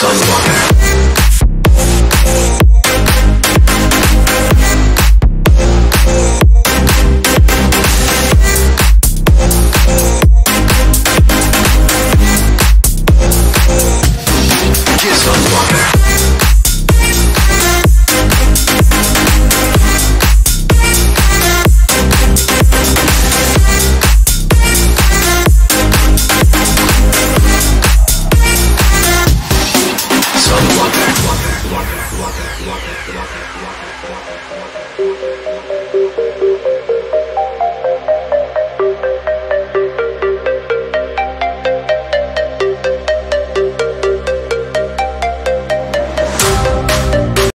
someone.